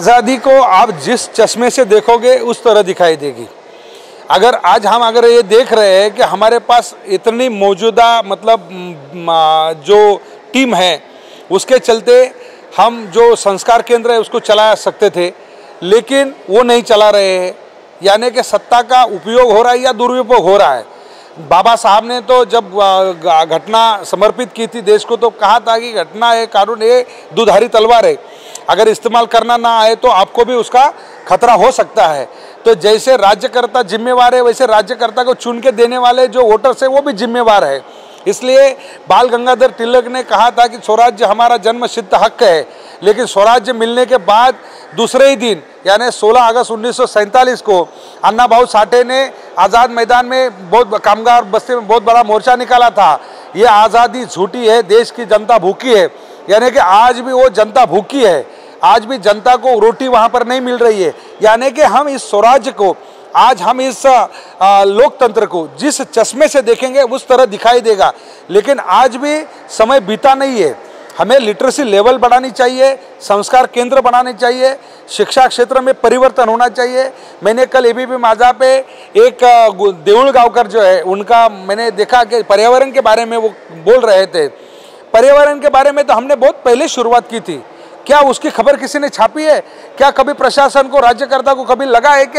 आज़ादी को आप जिस चश्मे से देखोगे उस तरह दिखाई देगी। अगर आज हम अगर ये देख रहे हैं कि हमारे पास इतनी मौजूदा मतलब जो टीम है उसके चलते हम जो संस्कार केंद्र है उसको चला सकते थे, लेकिन वो नहीं चला रहे हैं, यानी कि सत्ता का उपयोग हो रहा है या दुरुपयोग हो रहा है। बाबा साहब ने तो जब घटना समर्पित की थी देश को तो कहा था कि घटना है कानून है दुधारी तलवार है, अगर इस्तेमाल करना ना आए तो आपको भी उसका खतरा हो सकता है। तो जैसे राज्यकर्ता जिम्मेवार है वैसे राज्यकर्ता को चुन के देने वाले जो वोटर्स है वो भी जिम्मेवार है। इसलिए बाल गंगाधर तिलक ने कहा था कि स्वराज्य हमारा जन्म सिद्ध हक है, लेकिन स्वराज्य मिलने के बाद दूसरे ही दिन यानी 16 अगस्त 1947 को अन्नाभाऊ साठे ने आज़ाद मैदान में बहुत कामगार बस्ती में बहुत बड़ा मोर्चा निकाला था। ये आज़ादी झूठी है, देश की जनता भूखी है, यानी कि आज भी वो जनता भूखी है, आज भी जनता को रोटी वहाँ पर नहीं मिल रही है। यानी कि हम इस स्वराज्य को आज हम इस लोकतंत्र को जिस चश्मे से देखेंगे उस तरह दिखाई देगा, लेकिन आज भी समय बीता नहीं है। हमें लिटरेसी लेवल बढ़ानी चाहिए, संस्कार केंद्र बनाने चाहिए, शिक्षा क्षेत्र में परिवर्तन होना चाहिए। मैंने कल एबीपी माजा पे एक देऊल गाँवकर जो है उनका मैंने देखा कि पर्यावरण के बारे में वो बोल रहे थे। पर्यावरण के बारे में तो हमने बहुत पहले शुरुआत की थी, क्या उसकी खबर किसी ने छापी है? क्या कभी प्रशासन को राज्यकर्ता को कभी लगा है कि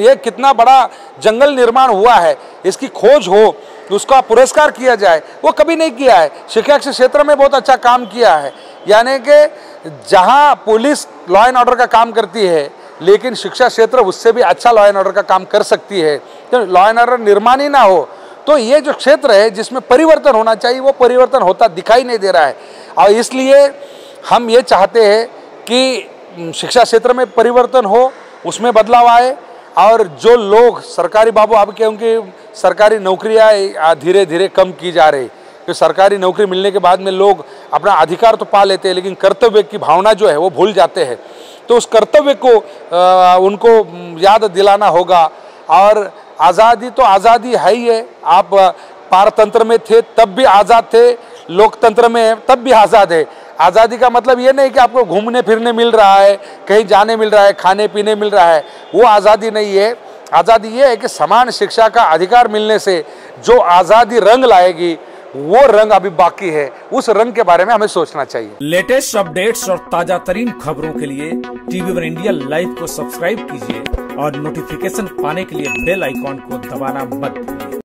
ये कितना बड़ा जंगल निर्माण हुआ है, इसकी खोज हो, उसका पुरस्कार किया जाए? वो कभी नहीं किया है। शिक्षा के क्षेत्र में बहुत अच्छा काम किया है, यानी कि जहां पुलिस लॉ एंड ऑर्डर का काम करती है लेकिन शिक्षा क्षेत्र उससे भी अच्छा लॉ एंड ऑर्डर का काम कर सकती है। तो लॉ एंड ऑर्डर निर्माण ही ना हो तो ये जो क्षेत्र है जिसमें परिवर्तन होना चाहिए वो परिवर्तन होता दिखाई नहीं दे रहा है। और इसलिए हम ये चाहते हैं कि शिक्षा क्षेत्र में परिवर्तन हो, उसमें बदलाव आए, और जो लोग सरकारी बाबू अब क्योंकि सरकारी नौकरियाँ धीरे धीरे कम की जा रही, कि सरकारी नौकरी मिलने के बाद में लोग अपना अधिकार तो पा लेते हैं लेकिन कर्तव्य की भावना जो है वो भूल जाते हैं। तो उस कर्तव्य को उनको याद दिलाना होगा। और आज़ादी तो आज़ादी है ही है, आप पारतंत्र में थे तब भी आज़ाद थे, लोकतंत्र में तब भी आज़ाद है। आज़ादी का मतलब ये नहीं कि आपको घूमने फिरने मिल रहा है, कहीं जाने मिल रहा है, खाने पीने मिल रहा है, वो आज़ादी नहीं है। आज़ादी ये है कि समान शिक्षा का अधिकार मिलने से जो आज़ादी रंग लाएगी वो रंग अभी बाकी है, उस रंग के बारे में हमें सोचना चाहिए। लेटेस्ट अपडेट्स और ताजा तरीन खबरों के लिए टीवी वन इंडिया लाइव को सब्सक्राइब कीजिए और नोटिफिकेशन पाने के लिए बेल आइकॉन को दबाना मत भूलिए।